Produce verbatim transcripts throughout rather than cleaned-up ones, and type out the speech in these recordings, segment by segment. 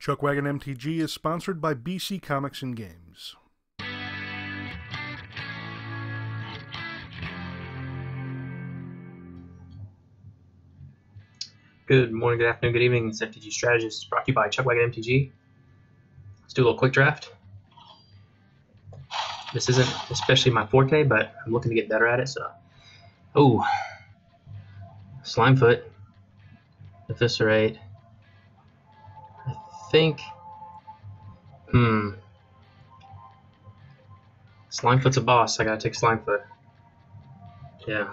Chuck Wagon M T G is sponsored by B C Comics and Games. Good morning, good afternoon, good evening. It's M T G Strategist brought to you by Chuck Wagon M T G. Let's do a little quick draft. This isn't especially my forte, but I'm looking to get better at it, so. Oh, Slimefoot, Eviscerate. I think, hmm. Slimefoot's a boss. I gotta take Slimefoot. Yeah.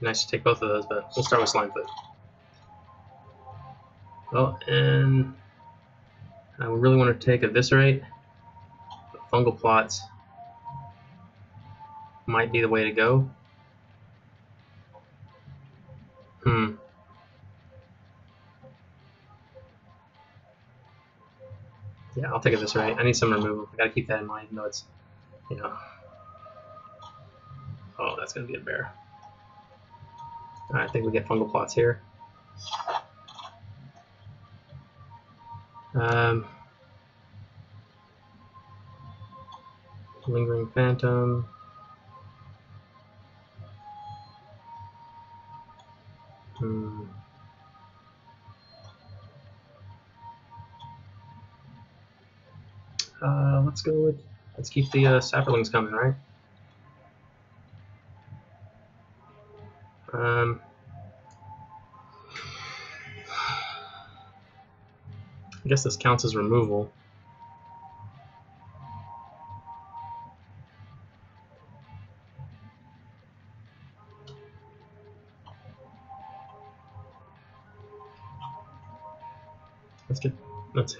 Nice to take both of those, but we'll start with Slimefoot. Oh, and I really want to take Eviscerate. Fungal Plots might be the way to go. Hmm. Yeah, I'll take Eviscerate. I need some removal. I gotta keep that in mind, even though it's, you know. Oh, that's gonna be a bear. Alright, I think we get Fungal Plots here. Um, Lingering Phantom. Hmm. Uh, let's go with. Let's keep the uh, Saprolings coming, right? Um. I guess this counts as removal. Let's get, let's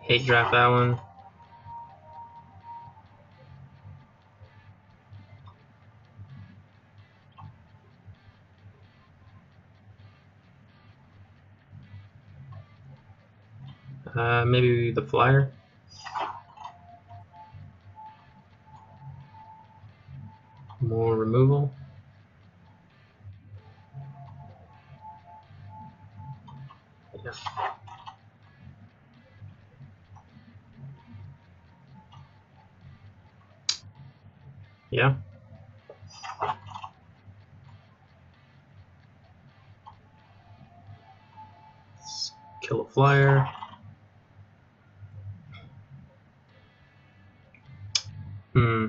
hate draft that one. Uh, maybe the flyer. More removal. Yeah. Yeah. Let's kill a flyer. Hmm.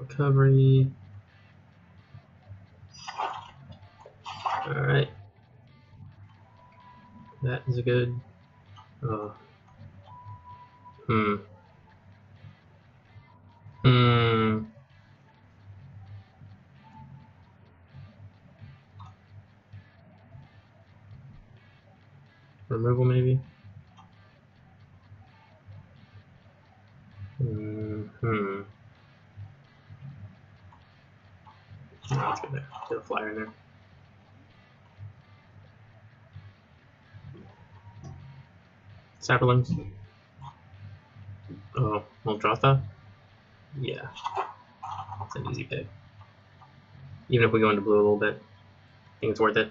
Recovery. All right. That is a good. Uh, hmm. Hmm. Removal, maybe? Mm-hmm. No, let's get there. Get a flyer in there. Saprolings. Oh, Muldrotha? Yeah. It's an easy pick. Even if we go into blue a little bit, I think it's worth it.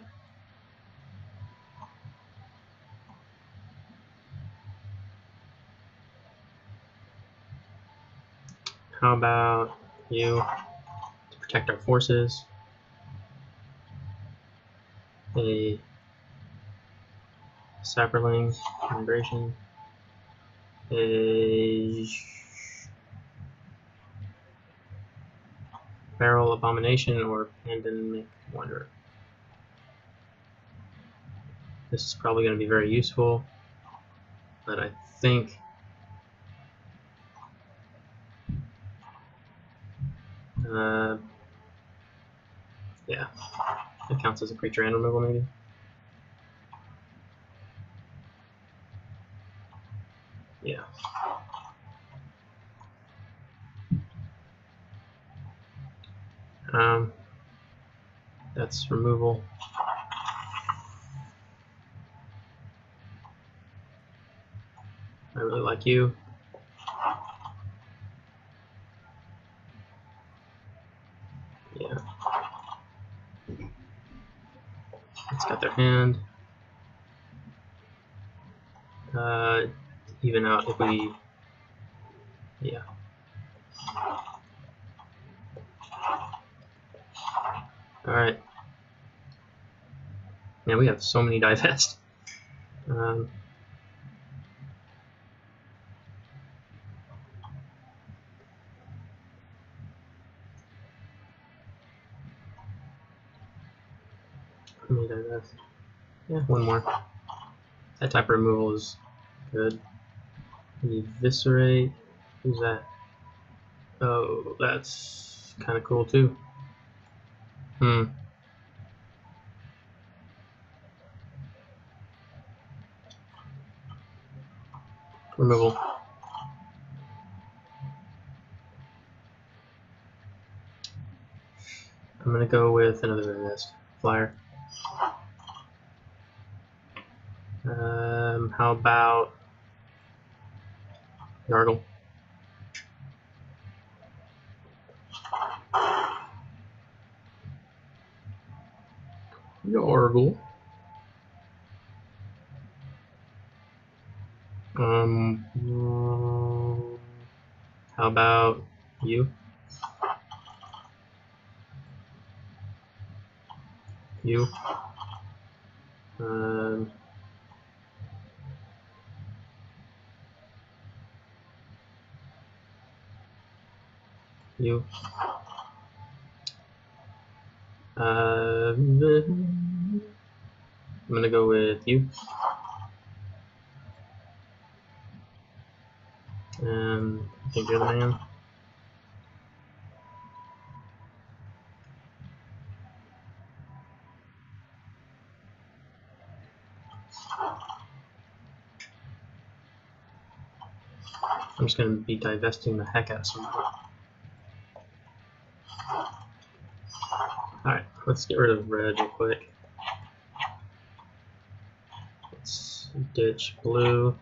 How about you to protect our forces? A Saproling Migration, a Feral Abomination, or Pandemic Wonder. This is probably going to be very useful, but I think uh, yeah, it counts as a creature and removal maybe. Yeah. Um, that's removal. I really like you. Yeah. It's got their hand. Uh, even out if we... Yeah. Alright. Man, we have so many divest. Um... Yeah, one more. That type of removal is good. Eviscerate. Who's that? Oh, that's kind of cool too. Hmm. Removal. I'm gonna go with another resist. Flyer. Um, how about Yargle? Yargle. Um, how about you? You. Um. You. Uh, I'm gonna go with you. And I think you're the man. I'm just gonna be divesting the heck out of somebody. Let's get rid of red real quick. Let's ditch blue.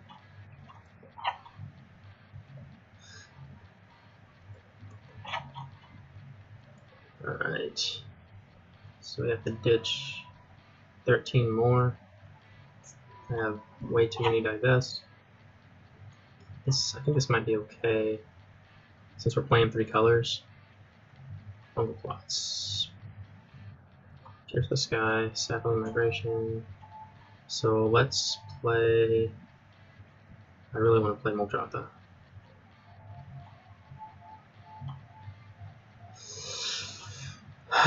Alright. So we have to ditch thirteen more. I have way too many divest. This, I think this might be okay since we're playing three colors. Fungal Plots. Pierce the Sky, Saproling Migration. So let's play. I really want to play Muldrotha.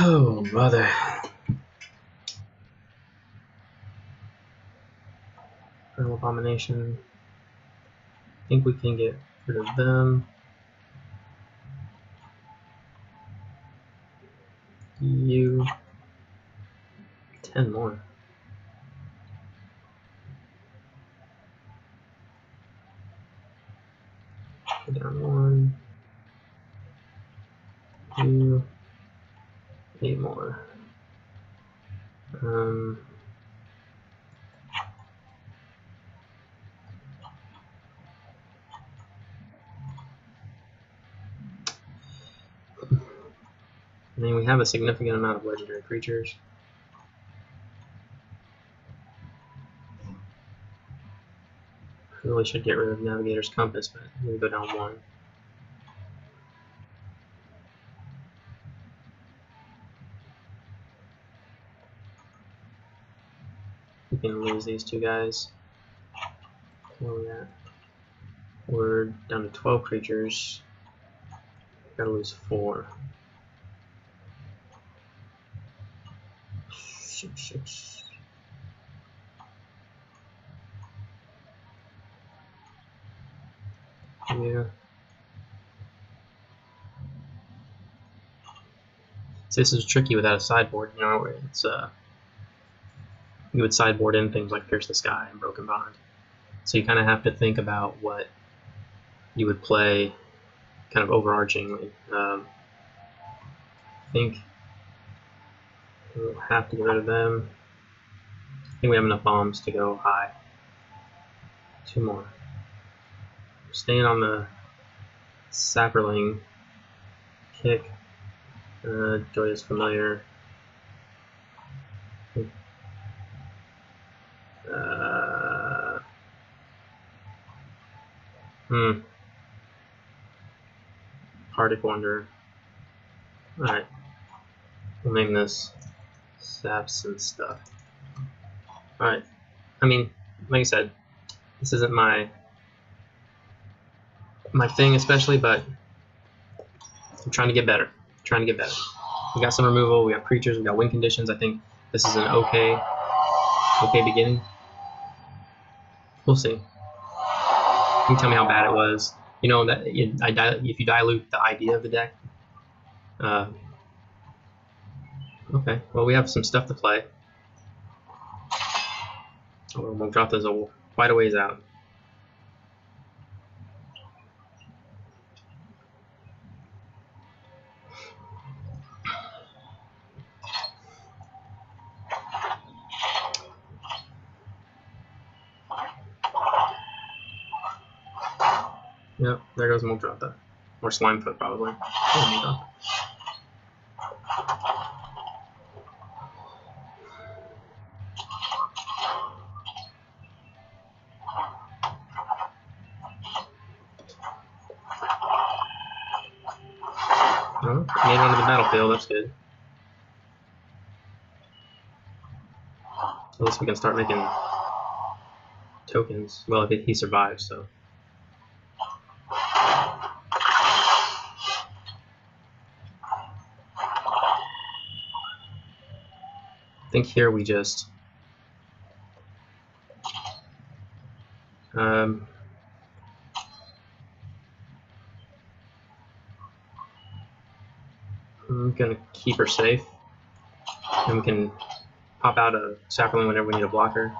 Oh, mother. Feral Abomination. I think we can get rid of them. You. ten more. Put down one, two, eight more. Um, I mean, we have a significant amount of legendary creatures. Really should get rid of Navigator's Compass, but I'm going to go down one. We can lose these two guys. Oh, yeah. We're down to twelve creatures. Gotta lose four. Six, six. Yeah. So this is tricky without a sideboard, you know, it's uh you would sideboard in things like Pierce the Sky and Broken Bond. So you kinda have to think about what you would play kind of overarchingly. Um I think We'll have to get rid of them. I think we have enough bombs to go high. Two more. We're staying on the Saproling kick. Uh, Joyous Familiar. Uh, hmm. Arctic Wonder. Alright. We'll name this Saps and Stuff. Alright. I mean, like I said, this isn't my my thing especially, but I'm trying to get better. I'm trying to get better. We got some removal, we got creatures, we got win conditions. I think this is an okay okay beginning. We'll see. You can tell me how bad it was. You know that you, I if you dilute the idea of the deck. Uh, okay, well we have some stuff to play. Oh, we'll drop those a, quite a ways out. Yep, there goes Muldrotha. Or Slimefoot, probably. Oh, oh, made it onto the battlefield, that's good. At least we can start making tokens. Well, if he survives, so. I think here we just um, I'm gonna keep her safe, and we can pop out a Saproling whenever we need a blocker.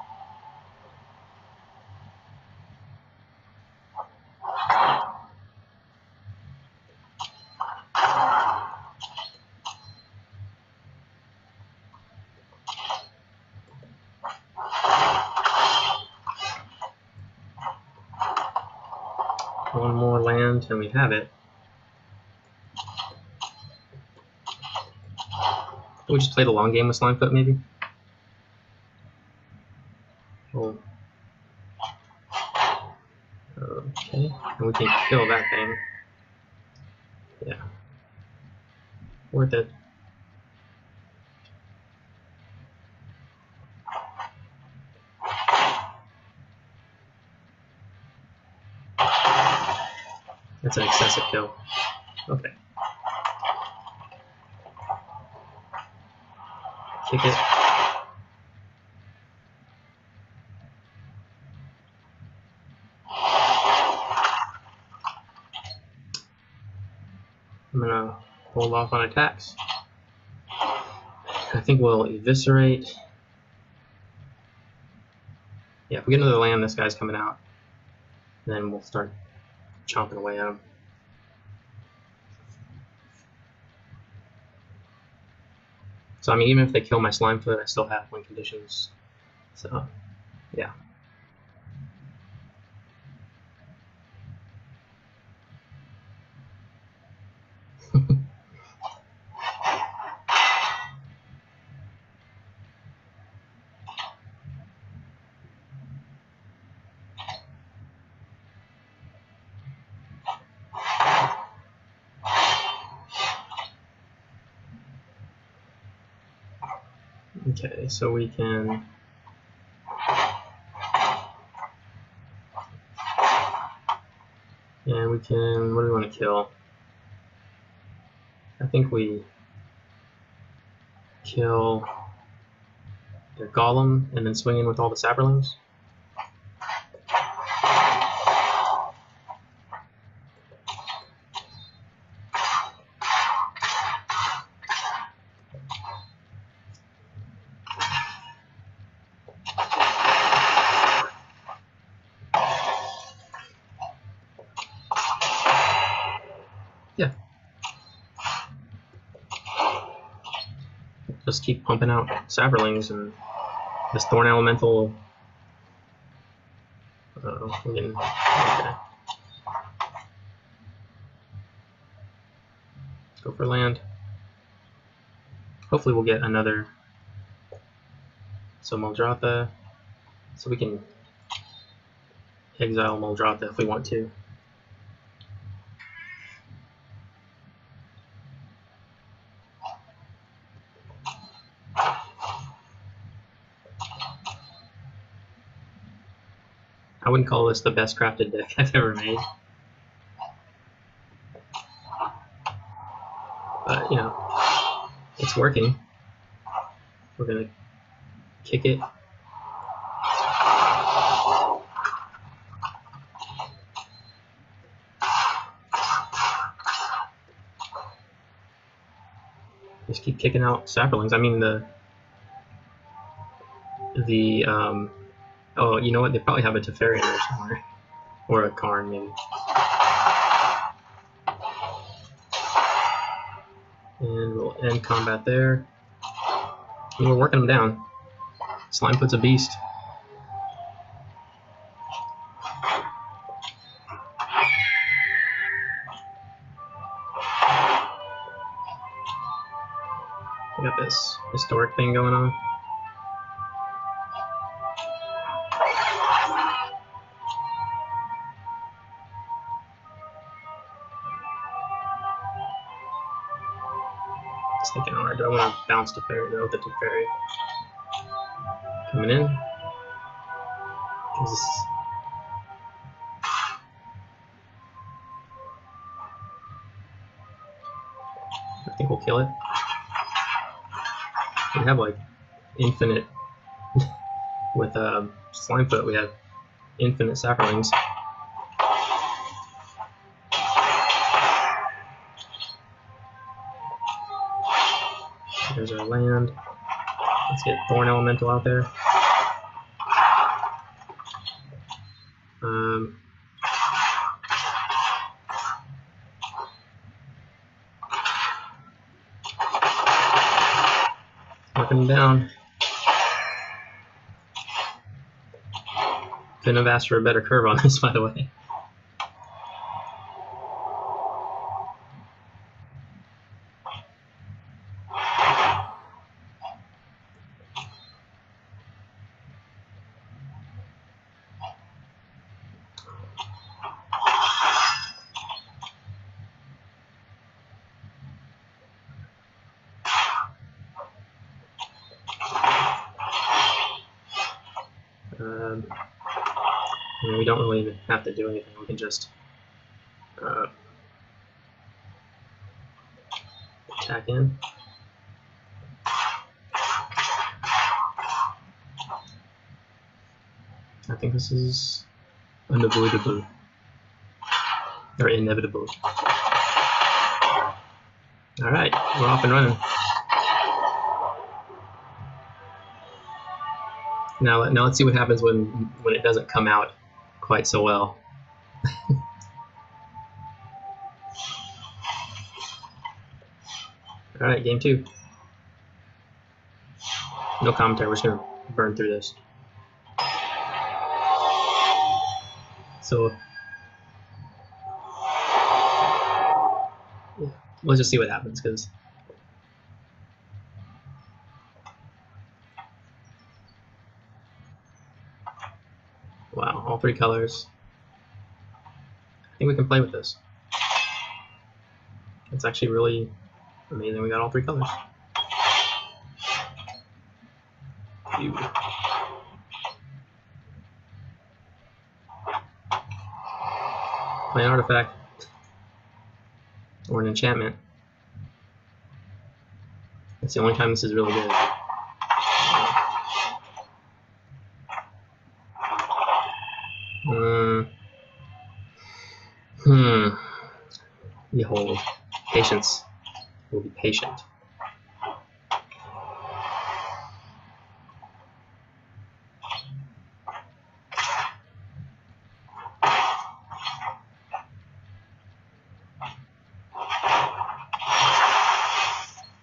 One more land, and we have it. Can we just play the long game with Slimefoot, maybe? Cool. Okay, and we can kill that thing. Yeah. Worth it. That's an excessive kill. Okay. Kick it. I'm gonna hold off on attacks. I think we'll eviscerate. Yeah, if we get another land, this guy's coming out. Then we'll start chomping away at him. So I mean, even if they kill my Slimefoot, I still have win conditions. So, yeah. Okay, so we can and we can what do we want to kill? I think we kill their Golem and then swing in with all the Saprolings. just keep pumping out Saprolings, and this Thorn Elemental. Uh, we can, okay. Go for land. Hopefully we'll get another. So Muldrotha. So we can exile Muldrotha if we want to. I wouldn't call this the best crafted deck I've ever made. But, you know, it's working. We're going to kick it. Just keep kicking out Saprolings. I mean, the... The, um... Oh, you know what? They probably have a Teferi in there somewhere. Or a Karn, maybe. And we'll end combat there. And we're working them down. Slimefoot's a beast. We got this historic thing going on. I want to bounce to Teferi though, the Teferi. Coming in. This... I think we'll kill it. We have like infinite with uh, Slimefoot, we have infinite Saprolings. There's our land. Let's get Thorn Elemental out there. Um, knock him down. Couldn't have asked for a better curve on this, by the way. Have to do anything. We can just uh, attack in. I think this is unavoidable or inevitable. All right, we're off and running. Now, now let's see what happens when when it doesn't come out quite so well. Alright, game two. No commentary, we're just gonna burn through this. So let's just see what happens, because three colors. I think we can play with this. It's actually really amazing. We got all three colors. Beautiful. Play an artifact or an enchantment. That's the only time this is really good. Behold, patience. We'll be patient.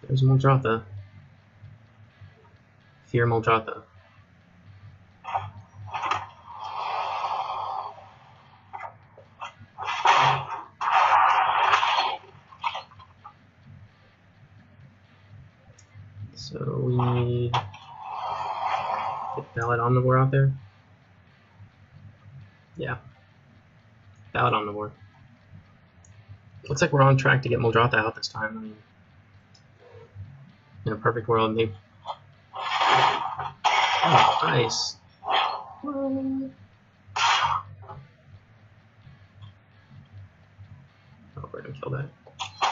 There's Muldrotha. here, Muldrotha. So we need to get Ballot Omnivore out there. Yeah. Ballot Omnivore. Looks like we're on track to get Muldrotha out this time. I mean, in a perfect world, maybe. Oh, nice. Whoa. Oh, we're gonna kill that. I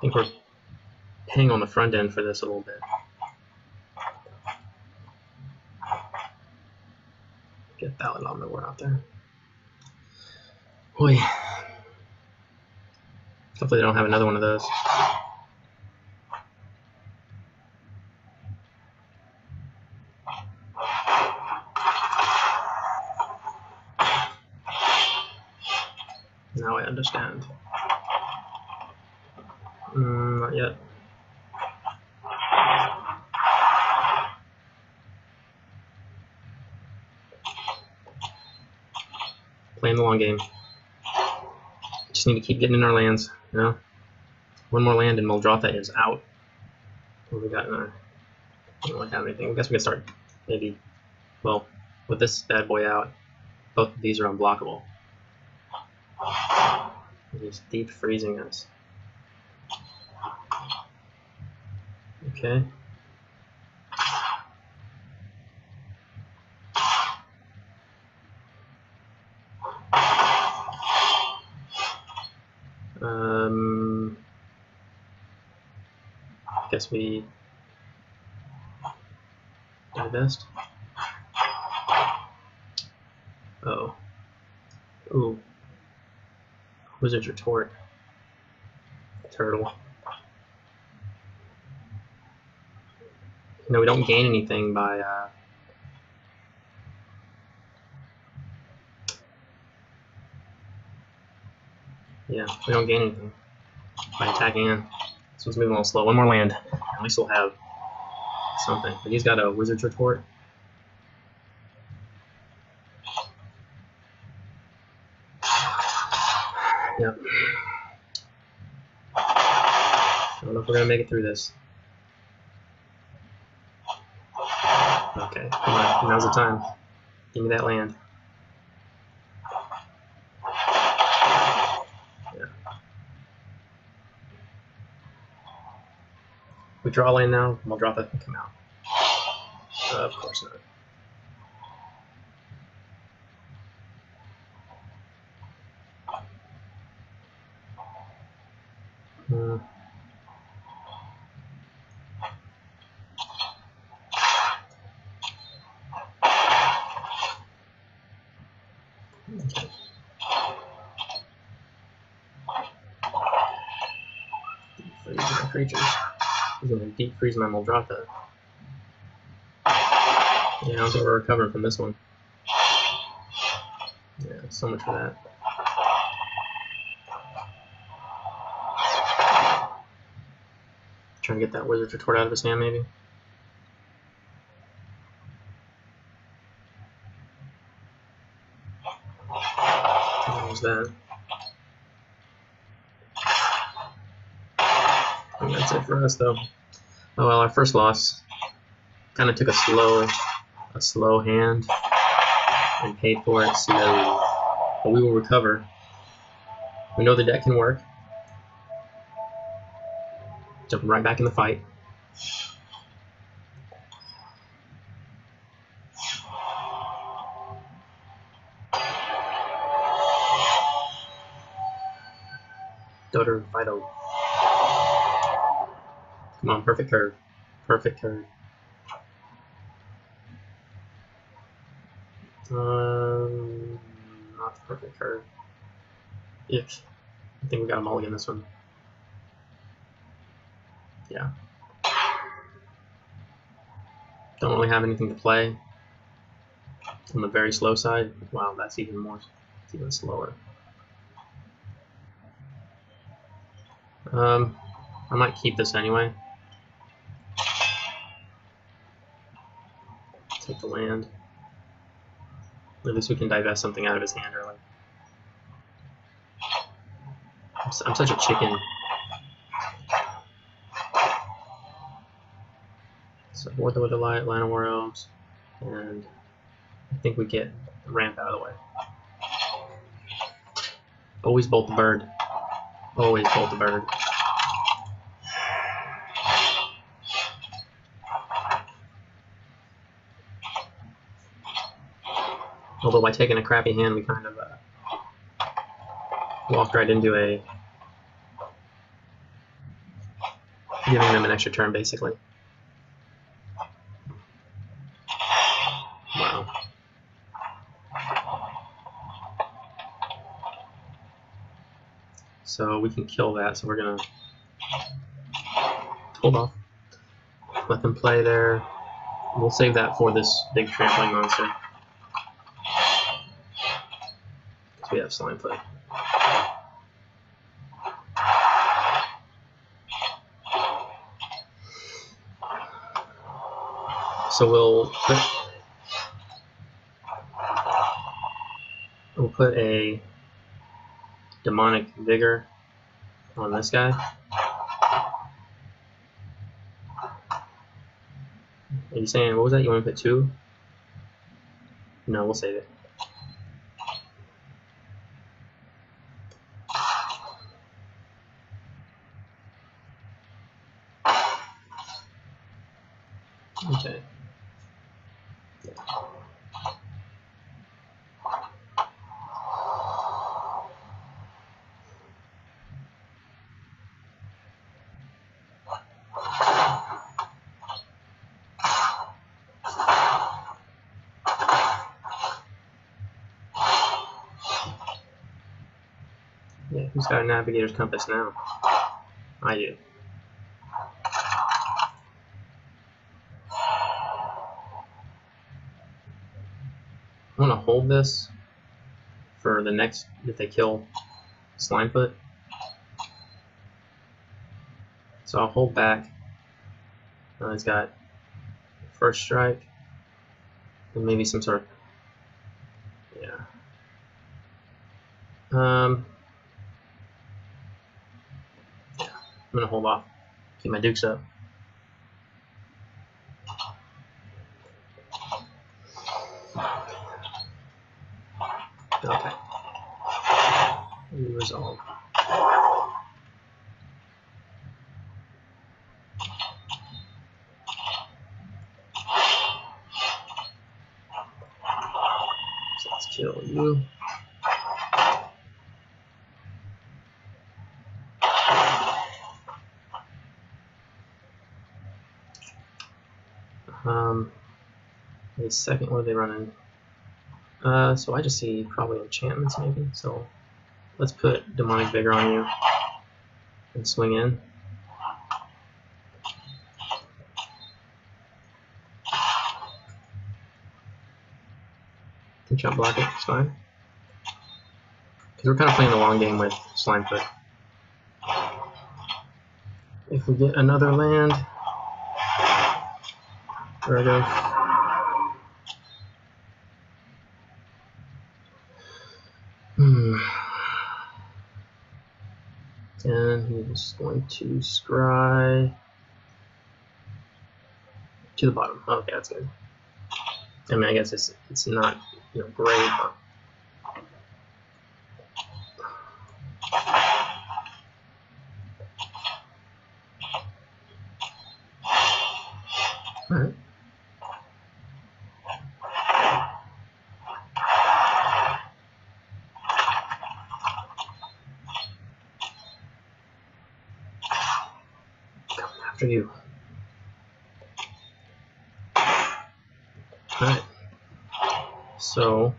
think we're paying on the front end for this a little bit. Get Ballot Omnivore out there. Oy. Hopefully they don't have another one of those. Now I understand. Mm, not yet. Playing the long game. Just need to keep getting in our lands, you know? One more land and Muldrotha is out. What have we got in our... I don't really have anything. I guess we can start maybe... Well, with this bad boy out, both of these are unblockable. He's deep freezing us. Okay. Um, guess we divest. Oh. Ooh. Wizard's Retort. Turtle. No, we don't gain anything by uh, yeah, we don't gain anything by attacking in. This one's moving a little slow. One more land. At least we'll have something. But he's got a Wizard's Retort. Yep. I don't know if we're gonna make it through this. Okay, come on, now's the time. Give me that land. Yeah. We draw land now, Muldrotha can come out. Uh, of course not. Hmm. Creatures. He's gonna deep freeze my Muldrotha. Yeah, I don't think we're recovering from this one. Yeah, so much for that. Trying to get that Wizard's Retort out of his hand, maybe. What was that? That's it for us, though. Oh well, our first loss. Kind of took a slow, a slow hand and paid for it. So, but we will recover. We know the deck can work. Jumping right back in the fight. Doter Vital. Come on, perfect curve. Perfect curve. Um, not the perfect curve. Yuck. I think we got a mulligan this one. Yeah. Don't really have anything to play. On the very slow side. Wow, that's even more, it's even slower. Um, I might keep this anyway. Take the land. At least we can divest something out of his hand early. I'm, I'm such a chicken. So Ward the Adversary, Llanowar Elves, and I think we get the ramp out of the way. Always bolt the bird. Always bolt the bird. Although by taking a crappy hand, we kind of uh, walked right into a giving them an extra turn, basically. Wow. So we can kill that. So we're gonna hold off, let them play there. We'll save that for this big trampling monster. We have Slimefoot. So we'll put, we'll put a Demonic Vigor on this guy. Are you saying, what was that? You want to put two? No, we'll save it. Okay. Yeah. Yeah, who's got a Navigator's Compass now? I do. I'm gonna hold this for the next, if they kill Slimefoot. So I'll hold back. Uh, he's got first strike, and maybe some sort of, yeah. Um, yeah, I'm gonna hold off, keep my dukes up. Okay. Resolve. So let's kill you. Um, wait a second, what are they running? Uh, so I just see probably enchantments maybe, so let's put Demonic Vigor on you and swing in. Can jump block it, it's fine. Because we're kind of playing the long game with Slimefoot. If we get another land, there we go. And he's going to scry to the bottom. Okay, that's good. I mean, I guess it's it's not, you know, great, but all right. For you. Alright. So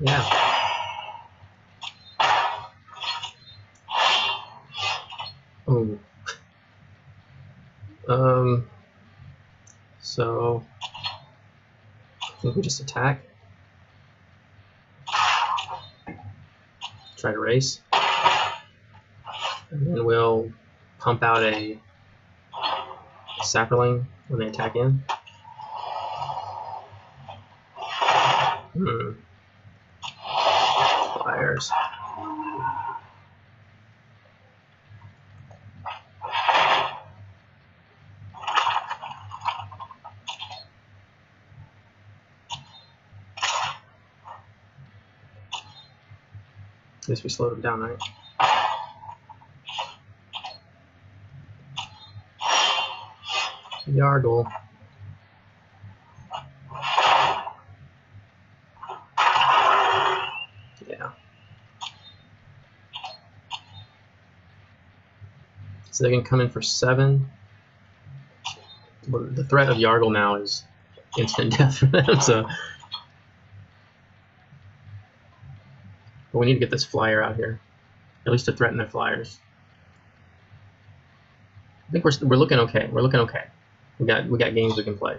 Now, oh, um, so I think we just attack. Try to race, and then we'll pump out a Saproling when they attack in. Hmm. Flyers. At least we slowed him down, right? Yargle. Yeah. So they can come in for seven. Well, the threat of Yargle now is instant death for them, so. But we need to get this flyer out here, at least to threaten their flyers. I think we're we're looking okay. We're looking okay. We got we got games we can play.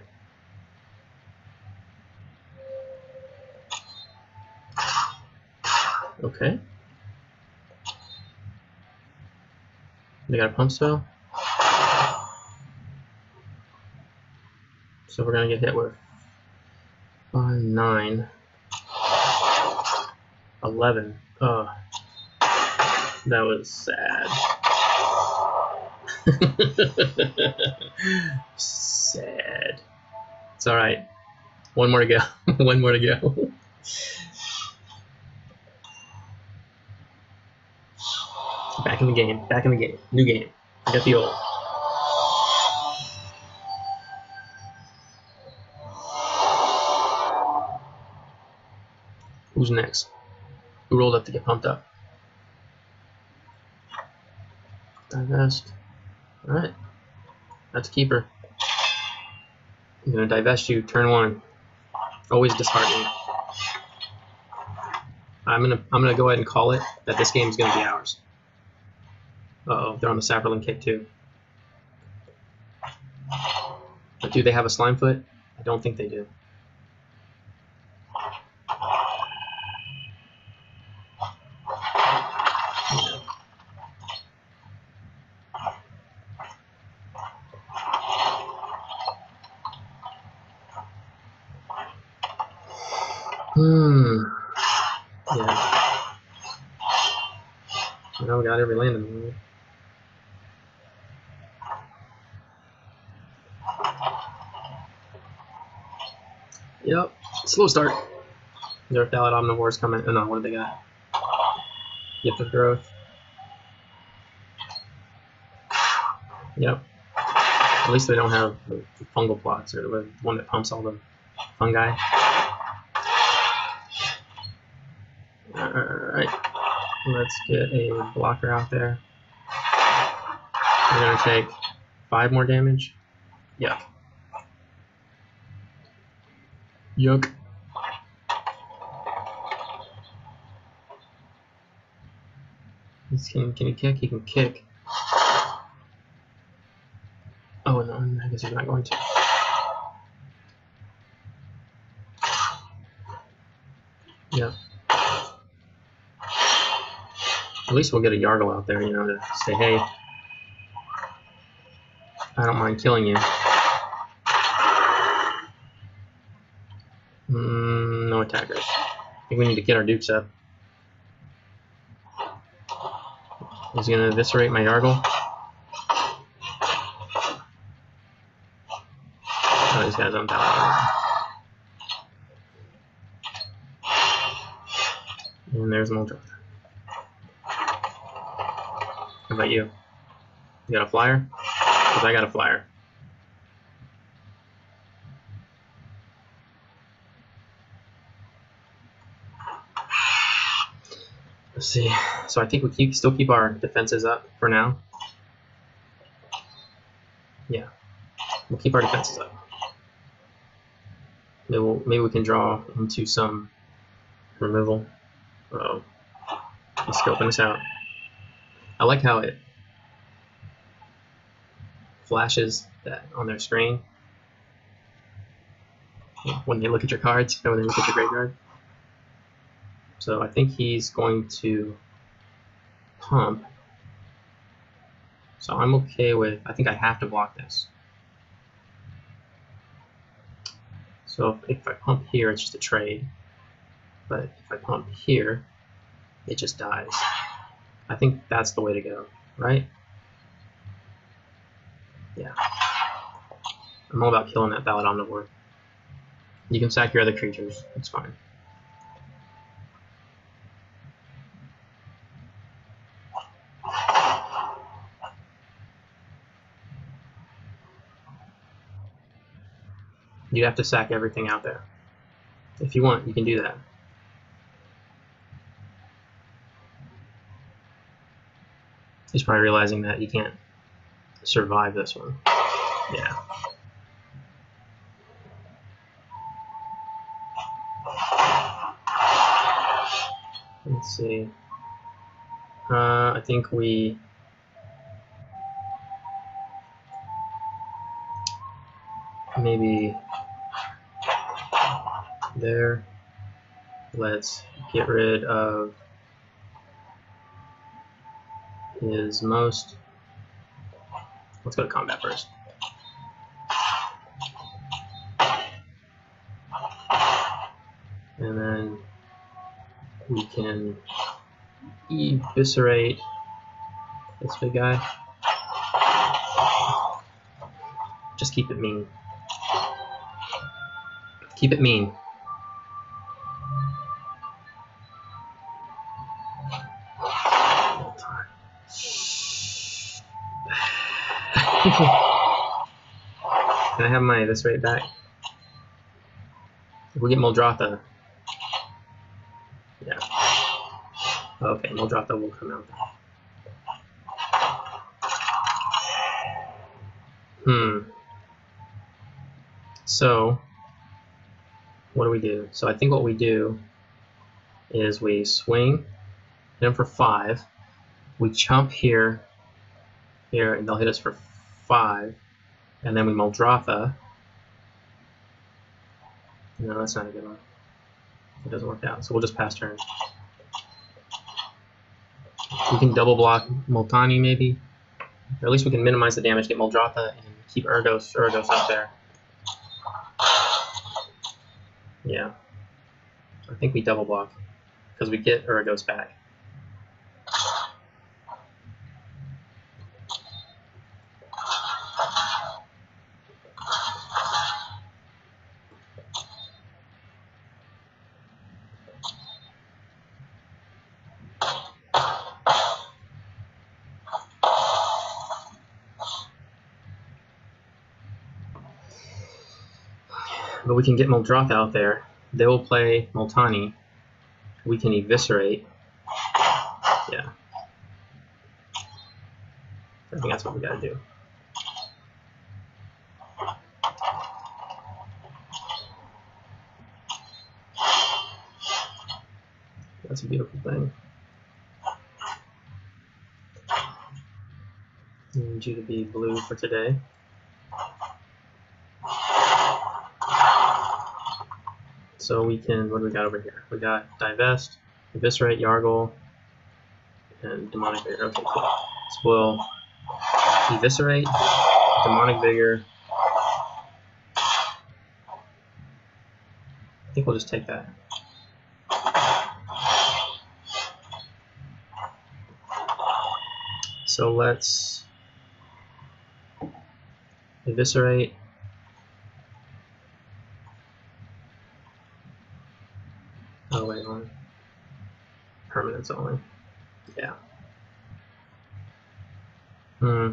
Okay. They got a pump spell. So we're gonna get hit with five, nine, eleven. Oh, that was sad. Sad. It's all right. One more to go. One more to go. Back in the game. Back in the game. New game. I got the old. Who's next? Who rolled up to get pumped up? Divest. All right. That's a keeper. I'm going to divest you, turn one. Always disheartening. I'm going to I'm gonna go ahead and call it that this game is going to be ours. Uh-oh, they're on the Saproling kick too. But do they have a Slimefoot? I don't think they do. Hmm. Yeah. Now we got every land in the world. Yep. Slow start. Their Ballot Omnivore is coming. Oh no, what do they got? Get the growth. Yep. At least they don't have the fungal plots or the one that pumps all the fungi. Alright, let's get a blocker out there. We're going to take five more damage. Yuck. Yuck. Can, can he kick? He can kick. Oh, no, I guess he's not going to. Yuck. At least we'll get a Yargle out there, you know, to say, hey, I don't mind killing you. Mm, no attackers. I think we need to get our dupes up. He's going to eviscerate my Yargle. Oh, these guys on top. And there's Muldrotha. How about you? You got a flyer? Because I got a flyer. Let's see. So I think we keep still keep our defenses up for now. Yeah. We'll keep our defenses up. Maybe, we'll, maybe we can draw into some removal. Uh-oh. Let's scope this out. I like how it flashes that on their screen. When they look at your cards, you know, when they look at your graveyard. So I think he's going to pump. So I'm okay with, I think I have to block this. So if I pump here, it's just a trade. But if I pump here, it just dies. I think that's the way to go, right? Yeah. I'm all about killing that Ballot Omnivore. You can sack your other creatures, it's fine. You'd have to sack everything out there. If you want, you can do that. He's probably realizing that he can't survive this one. Yeah. Let's see. Uh, I think we... maybe... there. Let's get rid of his most. Let's go to combat first. And then we can eviscerate this big guy. Just keep it mean. Keep it mean. Can I have my eviscerate back? If we get Muldrotha. Yeah. Okay, Muldrotha will come out. Hmm. So, what do we do? So I think what we do is we swing, hit him for five, we chump here, here, and they'll hit us for five. Five, and then we Muldrotha. No, that's not a good one. It doesn't work out, so we'll just pass turn. We can double block Multani maybe, or at least we can minimize the damage, get Muldrotha, and keep Ergos, Ergos up there. Yeah, I think we double block because we get Ergos back. But we can get Muldrotha out there. They will play Multani. We can eviscerate. Yeah. I think that's what we gotta do. That's a beautiful thing. I need you to be blue for today. So we can, what do we got over here? We got Divest, Eviscerate, Yargle, and Demonic Vigor. Okay, cool. So we'll Eviscerate, Demonic Vigor. I think we'll just take that. So let's Eviscerate. Permanence only. Yeah. Hmm.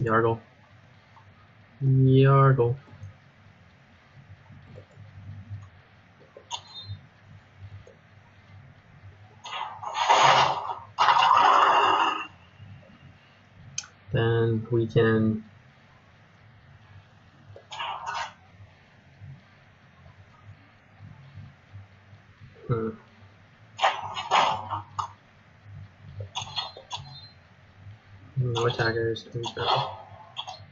Yargle. Yargle. Then we can What Tiger is things now?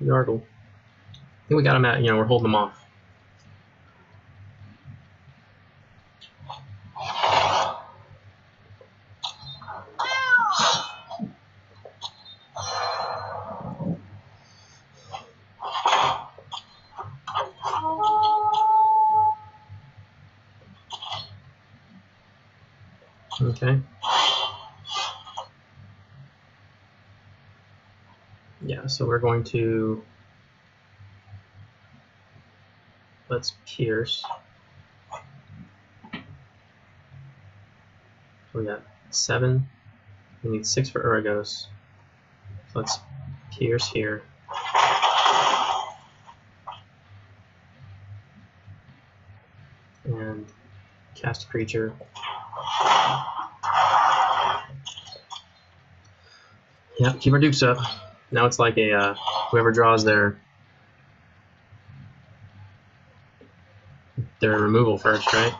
Yargle. I think we got him out. You know, we're holding him off. Okay. Yeah, so we're going to let's pierce. So we got seven. We need six for Ergos. So let's pierce here. And cast a creature. Yeah, keep our dupes up. Now it's like a uh, whoever draws their their removal first, right?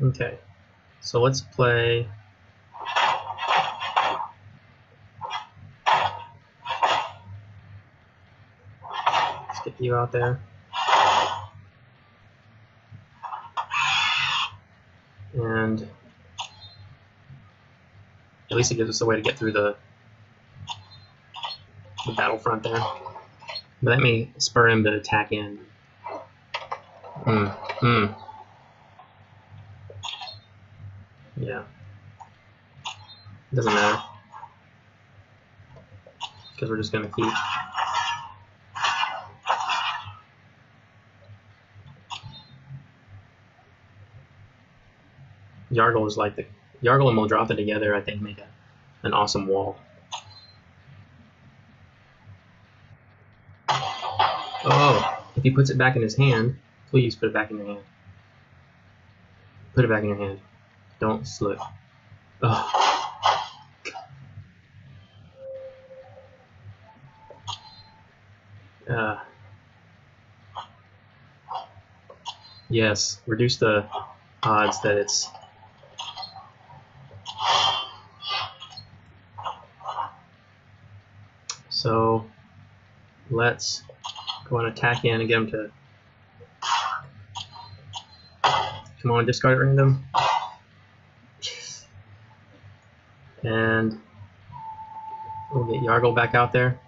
Okay, so let's play. Let's get you out there. And at least it gives us a way to get through the, the battlefront there. But that may spur him to attack in. Hmm. Hmm. Yeah. Doesn't matter. Because we're just going to keep. Yargle is like the Yargle and Muldrotha together. I think make a, an awesome wall. Oh, if he puts it back in his hand, please put it back in your hand. Put it back in your hand. Don't slip. Oh. Uh. Yes, reduce the odds that it's. So let's go and attack in and get him to come on, discard at random. And we'll get Yargle back out there.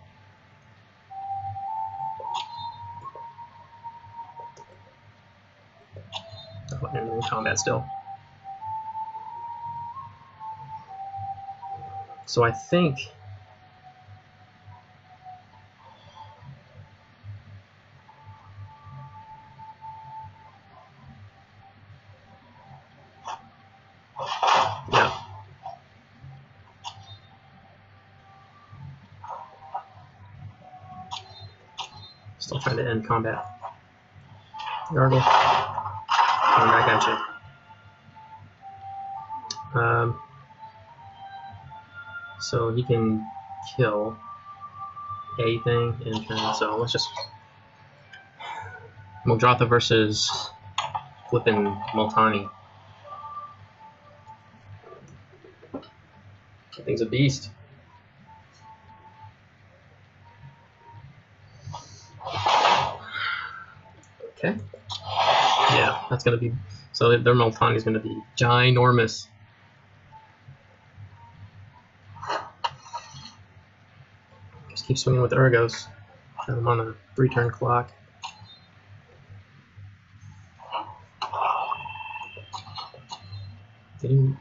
Oh, they're in combat still. So I think. Still trying to end combat. Yargle. Come back at you. Um, so he can kill a thing in turn. So let's just. Muldrotha versus flipping Multani. That thing's a beast. Okay. Yeah, that's gonna be so. Their Multani is gonna be ginormous. Just keep swinging with Ergos. Got him on a three-turn clock. Did he...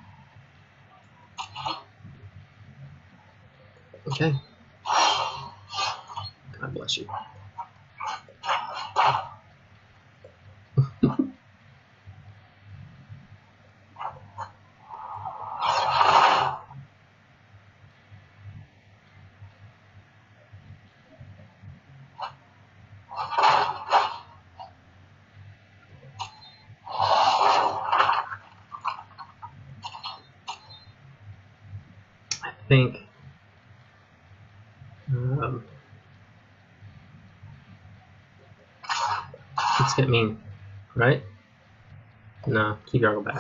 Okay. God bless you. I think um, Let's get mean, right? No, keep Yargle back.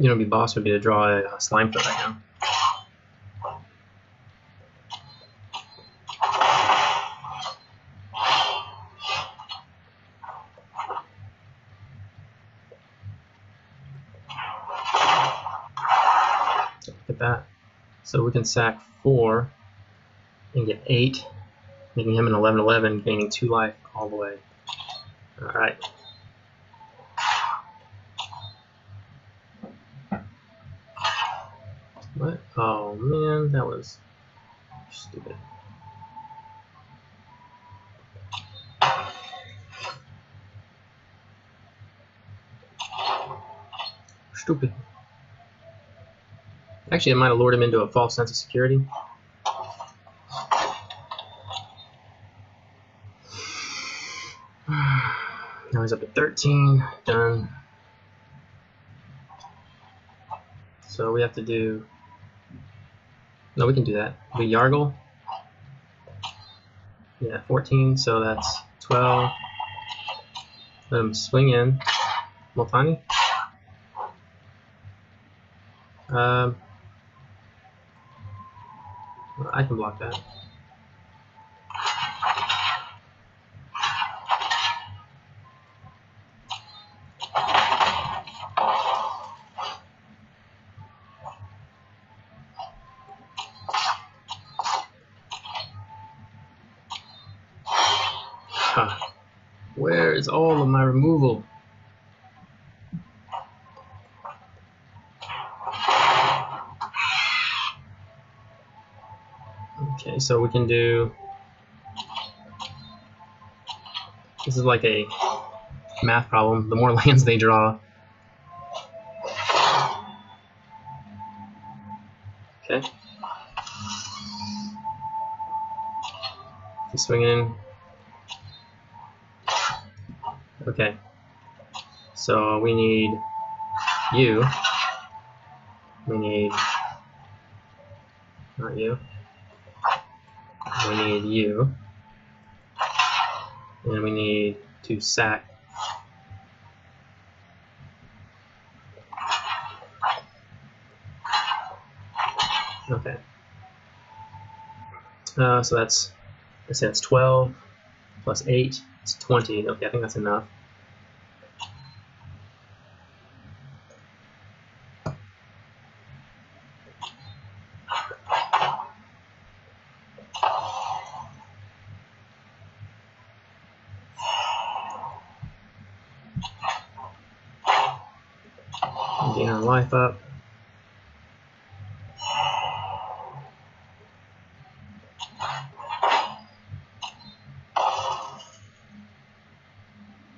You know, be boss would be to draw a uh, Slimefoot right now. Look at that. So we can sack four and get eight, making him an eleven eleven, gaining two life all the way. All right. What? Oh man, that was stupid. Stupid. Actually, it might have lured him into a false sense of security. Now he's up to thirteen. Done. So we have to do. No, we can do that. We Yargle. Yeah, fourteen, so that's twelve. Let him swing in. Multani. Um, I can block that. Where is all of my removal? Okay, so we can do. This is like a math problem. The more lands they draw. Okay. Just swing in. Okay, so we need you, we need, not you, we need you, and we need to sack. Okay, uh, so that's, I said it's twelve plus eight, it's twenty, okay, I think that's enough. Gain our life up.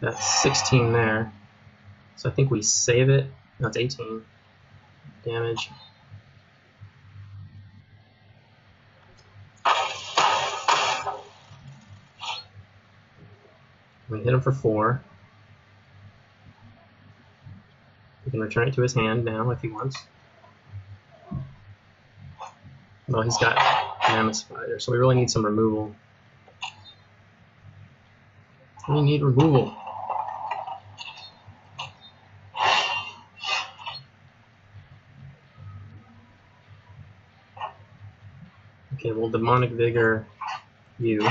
That's sixteen there. So I think we save it. No, it's eighteen damage. We hit him for four. He can return it to his hand now if he wants. Well, he's got Mammoth Spider, so we really need some removal. We need removal. Okay, well, Demonic Vigor, you.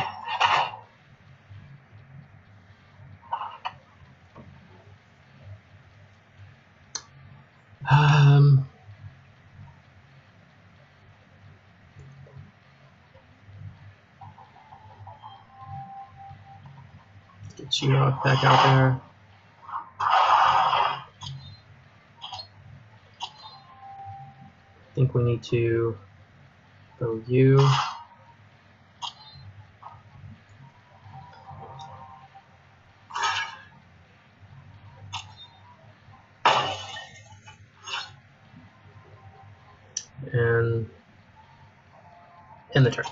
Um, get you off back out there. I think we need to go you. And end the turn.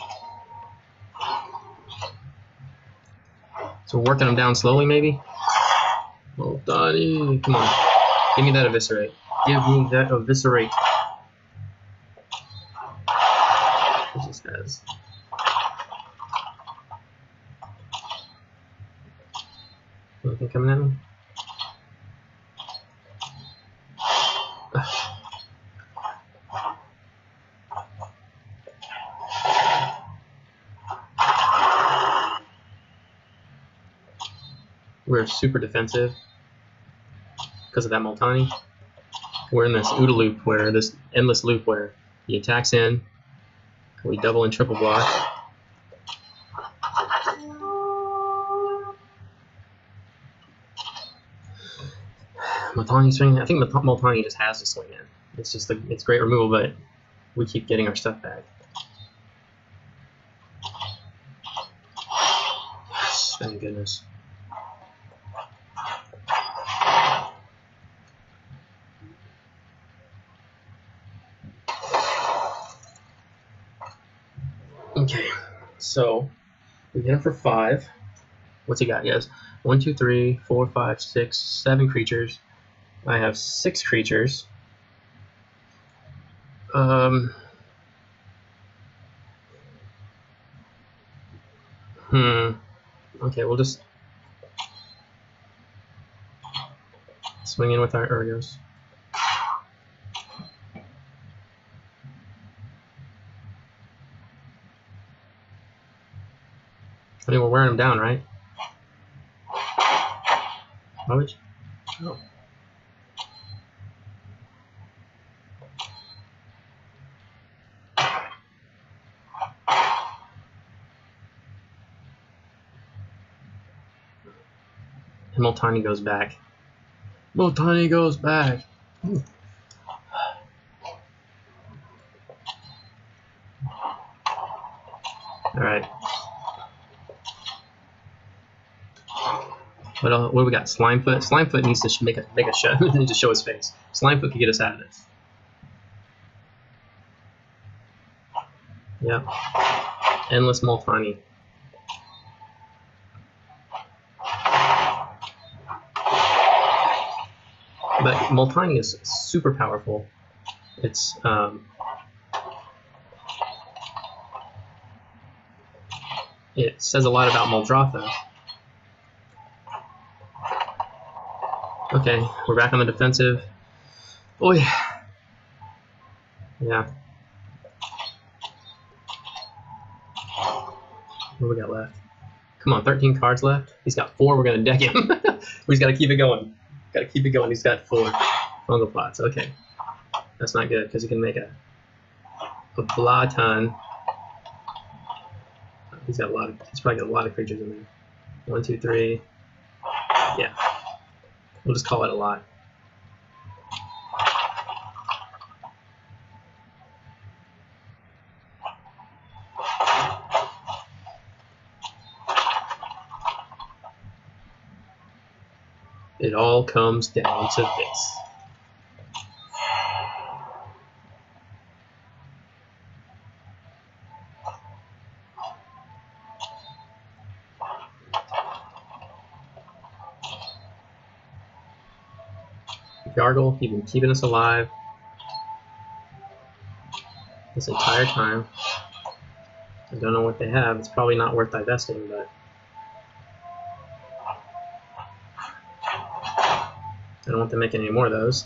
So working them down slowly, maybe? Multani, come on. Give me that Eviscerate. Give me that Eviscerate. What this has? Anything coming at me? We're super defensive because of that Multani. We're in this OODA loop where, this endless loop where he attacks in, we double and triple block. Multani swing, I think Multani just has to swing in. It's just, the, it's great removal, but we keep getting our stuff back. Yes, thank goodness. Okay, so we get him for five. What's he got? Yes, one, two, three, four, five, six, seven creatures. I have six creatures. Um. Hmm. Okay, we'll just swing in with our Ergos. I mean, we're wearing them down, right? Why would you? Oh. And Multani goes back. Multani goes back. Ooh. All right. What, else, what do we got? Slimefoot. Slimefoot needs to make a make a shot to show his face. Slimefoot could get us out of this. Yep. Endless Multani. But Multani is super powerful. It's um. It says a lot about Muldrotha. Okay, we're back on the defensive. Oh yeah. Yeah. What do we got left? Come on, thirteen cards left. He's got four, we're gonna deck him. We just gotta keep it going. Gotta keep it going, he's got four Fungal Plots. Okay. That's not good, because he can make a a Blaton. He's got a lot of he's probably got a lot of creatures in there. One, two, three. Yeah. We'll just call it a lot. It all comes down to this. Yargle, you've been keeping us alive this entire time. I don't know what they have. It's probably not worth divesting, but I don't want them making any more of those.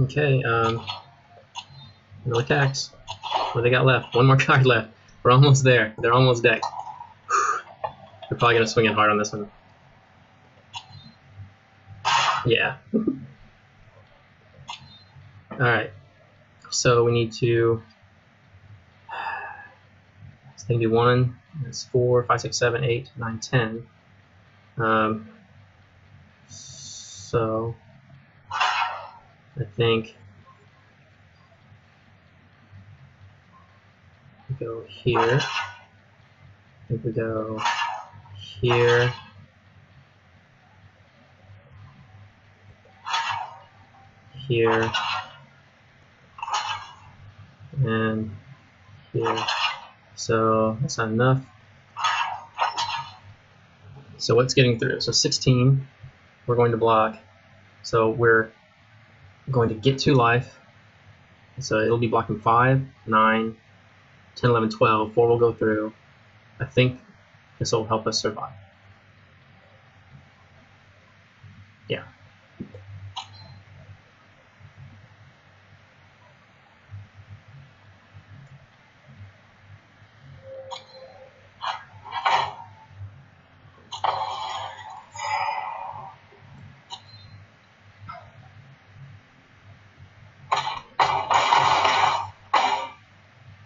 Okay, um, no attacks. What do they got left? One more card left. We're almost there. They're almost decked. They're probably going to swing in hard on this one. Yeah. Alright. So we need to... It's going to be one. That's four, five, six, seven, eight, nine, ten. Um, so... I think. We go here. I think we go here. Here. And here. So that's not enough. So what's getting through? So sixteen, we're going to block. So we're going to get two life. So it'll be blocking five, nine, ten, eleven, twelve. four will go through. I think this will help us survive. Yeah.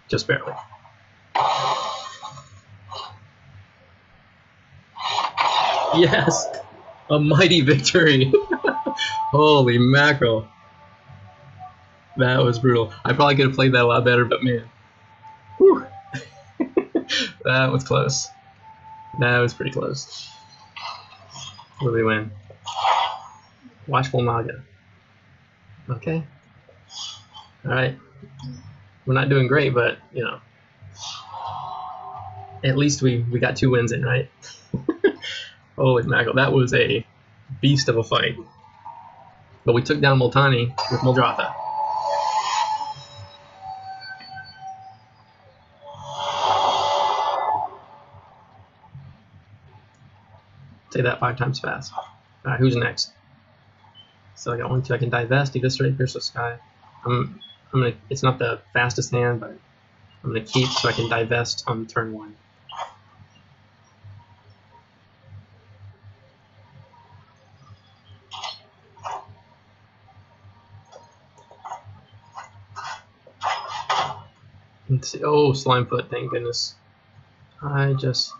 Just barely. Yes, a mighty victory. Holy mackerel. That was brutal. I probably could have played that a lot better, but man. Whew. That was close. That was pretty close. What do we win? Watchful Naga. Okay. All right. We're not doing great, but, you know, at least we, we got two wins in, right? Holy mackerel, that was a beast of a fight. But we took down Multani with Muldrotha. Say that five times fast. All right, who's next? So I got one, two, I can divest, eviscerate, pierce the sky. I'm... I'm gonna, it's not the fastest hand, but I'm going to keep so I can divest on turn one. Let's see. Oh, Slimefoot, thank goodness. I just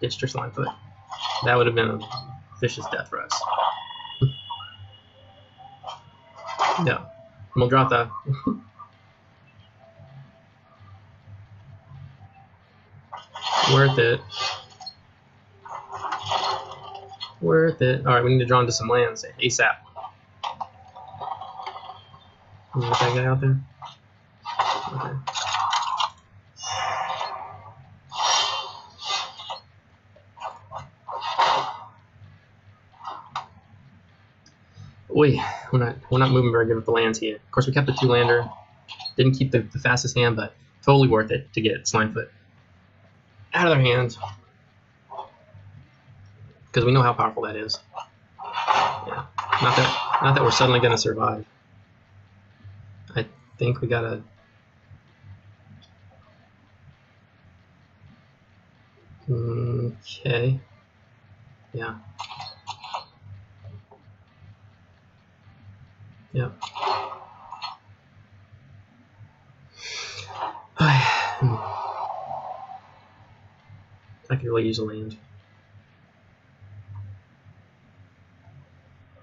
ditched her Slimefoot. That would have been a vicious death for us. No. Muldrotha. Worth it. Worth it. Alright, we need to draw into some lands ASAP. Can you get that guy out there? Okay. Oi. We're not, we're not moving very good with the lands here. Of course, we kept the two-lander. Didn't keep the, the fastest hand, but totally worth it to get Slimefoot out of their hands. Because we know how powerful that is. Yeah. Not that, not that we're suddenly going to survive. I think we got to... Okay. Yeah. Yep. I could really use a land.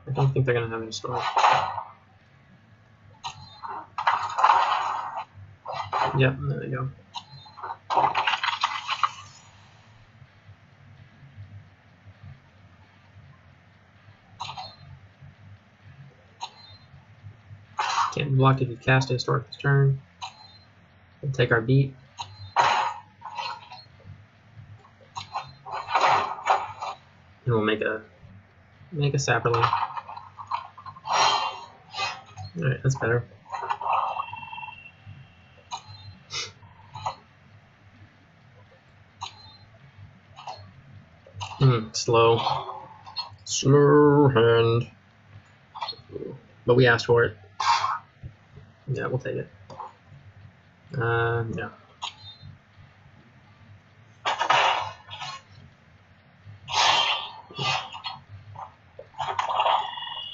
I don't think they're going to have any storage. Yep, there we go. Can't be blocked if you cast a historic this turn. We'll take our beat. And we'll make a make a Saproling. Alright, that's better. Mm, slow. Slow hand. But we asked for it. Yeah, we'll take it. Uh, yeah.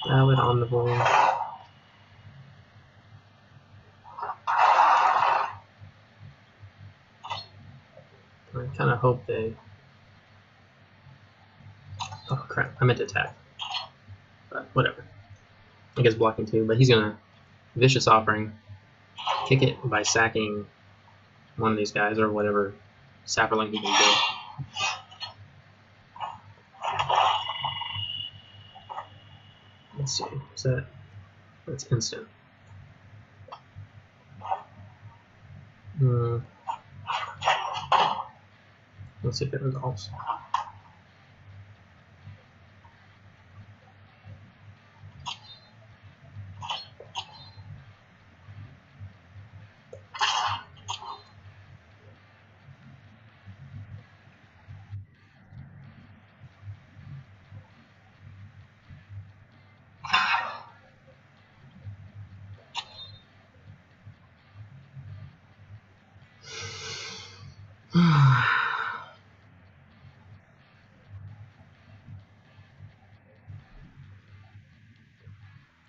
Ballot Omnivore. I kind of hope they... Oh, crap. I meant to attack. But whatever. I guess blocking too, but he's gonna Vicious Offering, kick it by sacking one of these guys or whatever Saproling he can do. Let's see, is that, that's instant. Uh, let's see if it resolves.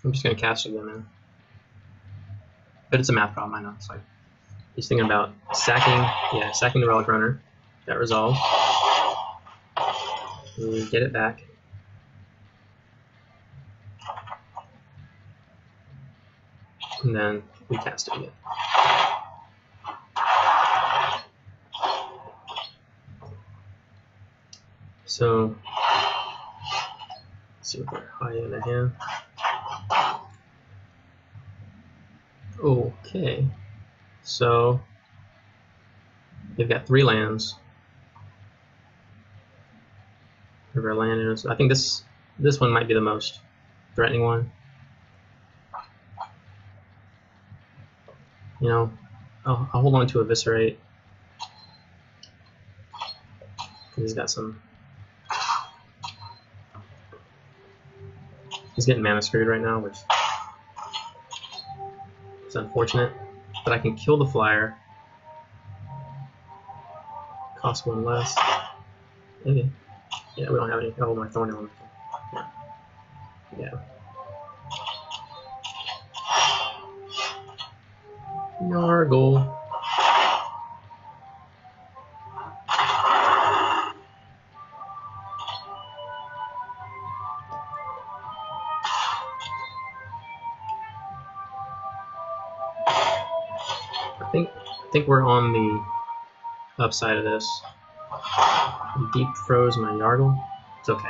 I'm just going to cast it again now. But it's a math problem, I know. It's like, he's thinking about sacking, yeah, sacking the Relic Runner. That resolves. We get it back. And then we cast it again. So, let's see if we're high in the hand. Okay, so they've got three lands. River land is, I think this this one might be the most threatening one. You know, I'll, I'll hold on to Eviscerate. He's got some. He's getting mana screwed right now, which. It's unfortunate, but I can kill the flyer. Cost one less. Maybe. Yeah, we don't have any. Oh, my Thorn Elemental. Yeah. Yeah. Yargle. I think we're on the upside of this. Deep froze my Yargle. It's okay.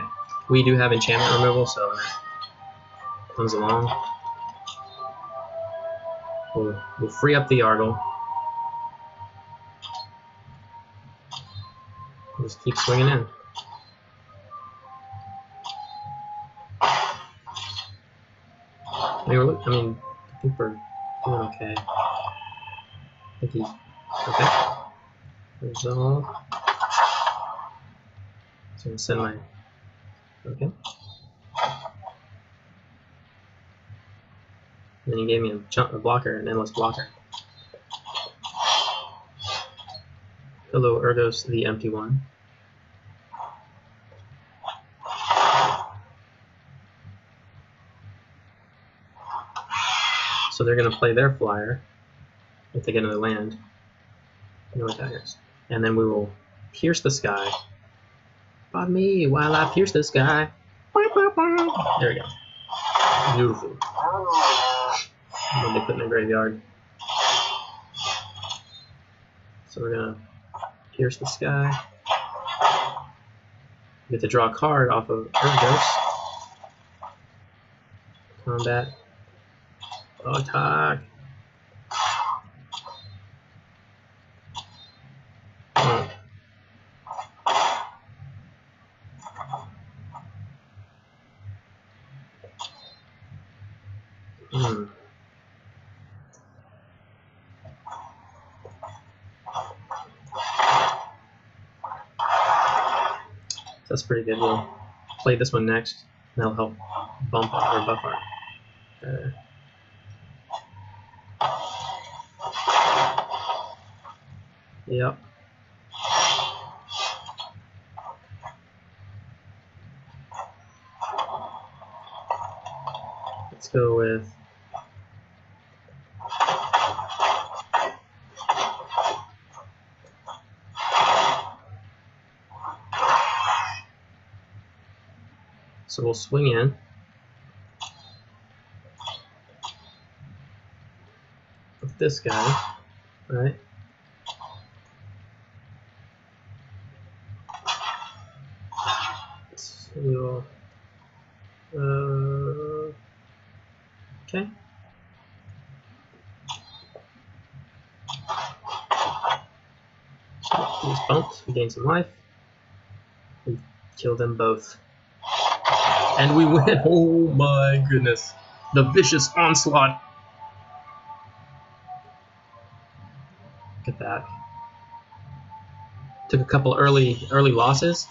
We do have enchantment removal, so when it comes along, we'll, we'll free up the Yargle. We'll just keep swinging in. I mean, we're, I mean, I think we're doing okay. I think he's okay. Resolve. So I'm gonna send my okay. And then he gave me a chunk, a blocker, an endless blocker. Hello, Ergos, the empty one. So they're gonna play their flyer. If they get another land, you know what that is. And then we will pierce the sky. Bob me while I pierce the sky. There we go. Beautiful. I'm gonna be put in the graveyard. So we're gonna pierce the sky. Get to draw a card off of Ergos. Combat. Attack. That's pretty good. We'll play this one next, and that'll help bump our, or buff our. Uh, yep. Let's go with. So we'll swing in. this guy, right? So, uh, okay. Use bumped, we gain some life. We kill them both. And we win! Oh my goodness! The vicious onslaught! Look at that. Took a couple early early losses.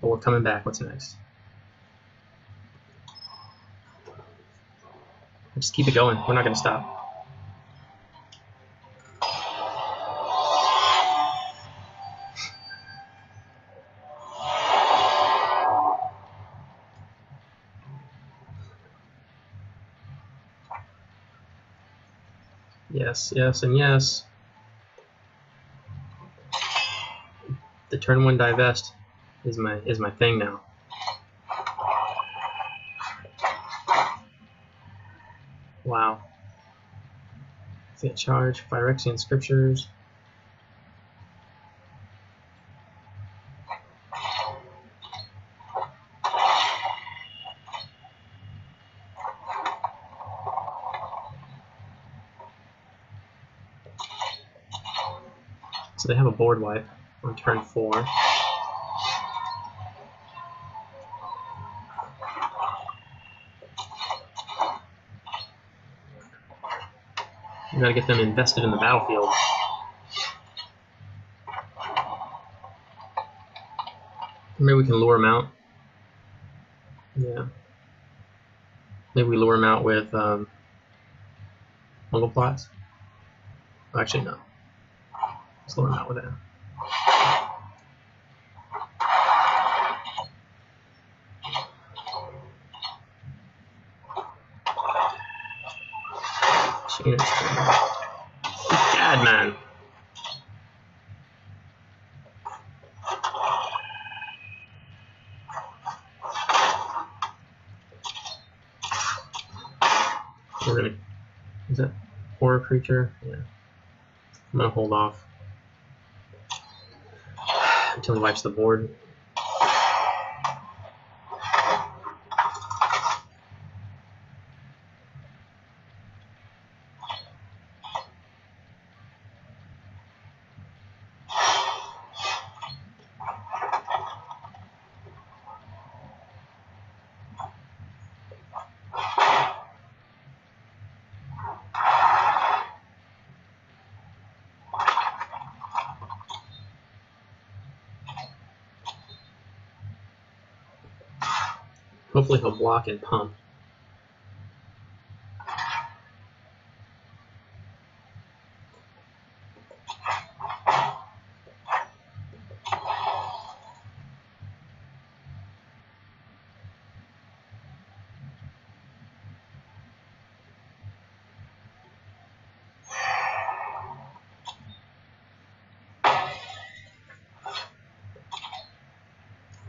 But we're coming back. What's next? Just keep it going. We're not gonna stop. Yes, yes, and yes. The turn one divest is my is my thing now. Wow. Get charge, Phyrexian Scriptures. So they have a board wipe on turn four. You gotta get them invested in the battlefield. Maybe we can lure them out. Yeah. Maybe we lure them out with um, Fungal Plots. Actually, no. Let's lure him out with that. Cheers. Bad man. We're gonna. Is that horror creature? Yeah. I'm gonna hold off until he wipes the board. Hopefully he'll block and pump.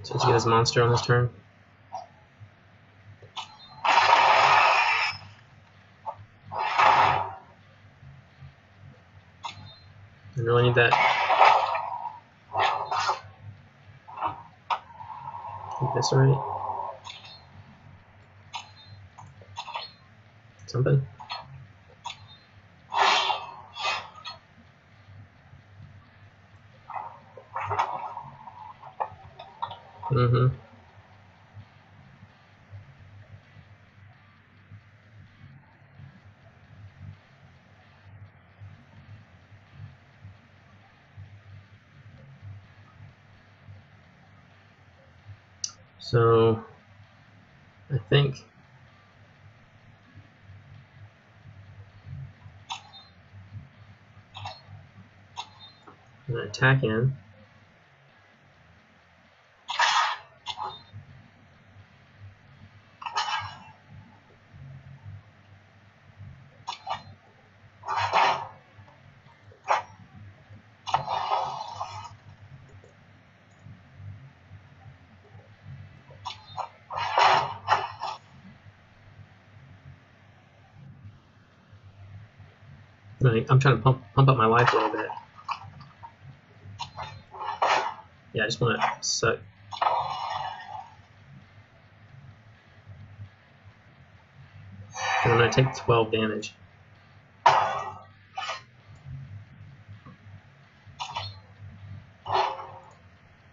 So did you get his monster on his turn? Really need that. Eviscerate. Something. Mm-hmm. So, I think I'm going to attack in. Like, I'm trying to pump, pump up my life a little bit. Yeah, I just want to suck. And I'm going to take twelve damage.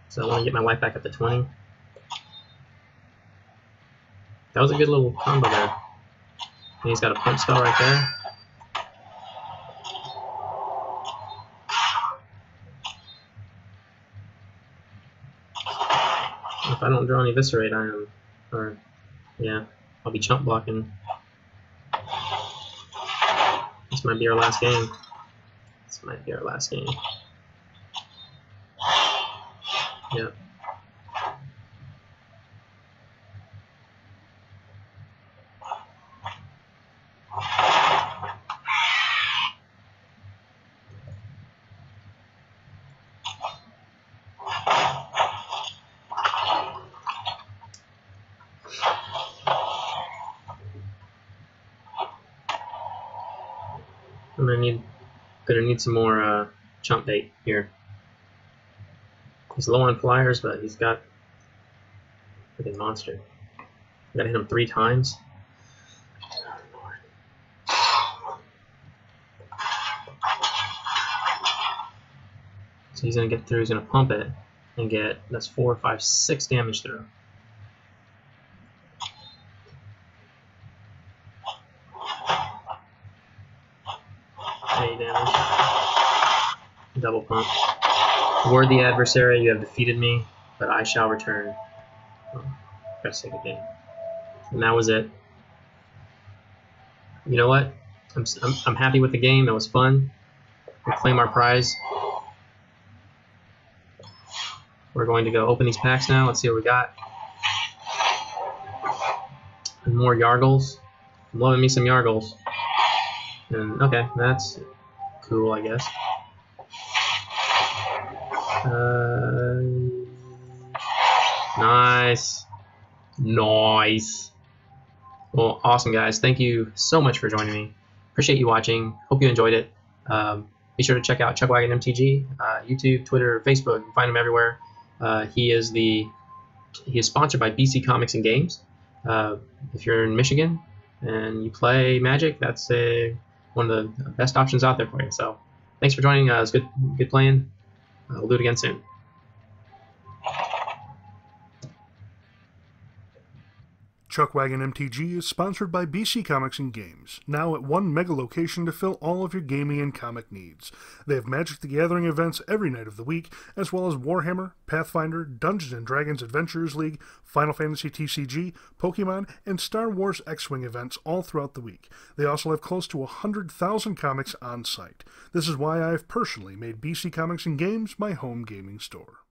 So I want to get my life back up to twenty. That was a good little combo there. And he's got a pump spell right there. If I don't draw any Eviscerate, I am, or, yeah, I'll be chump blocking. This might be our last game. This might be our last game. Yeah. I'm gonna need, gonna need some more uh, chump bait here. He's low on flyers, but he's got a freaking monster. I gotta hit him three times. So he's gonna get through. He's gonna pump it and get that's four, five, six damage through. Double pump. Ward the adversary, you have defeated me, but I shall return. Oh, gotta save the game. And that was it. You know what? I'm, I'm, I'm happy with the game. It was fun. We claim our prize. We're going to go open these packs now. Let's see what we got. And more Yargles. I'm loving me some Yargles. And okay, that's cool, I guess. Uh, nice. Nice. Well, awesome, guys. Thank you so much for joining me. Appreciate you watching. Hope you enjoyed it. Um, be sure to check out Chuck Wagon M T G, uh, YouTube, Twitter, Facebook. You can find him everywhere. Uh, he is the he is sponsored by B C Comics and Games. Uh, if you're in Michigan and you play Magic, that's a, one of the best options out there for you. So thanks for joining. Uh, it was good, good playing. Uh, we'll do it again soon. Chuck Wagon M T G is sponsored by B C Comics and Games, now at one mega location to fill all of your gaming and comic needs. They have Magic the Gathering events every night of the week, as well as Warhammer, Pathfinder, Dungeons and Dragons Adventurers League, Final Fantasy T C G, Pokemon, and Star Wars X-Wing events all throughout the week. They also have close to one hundred thousand comics on site. This is why I've personally made B C Comics and Games my home gaming store.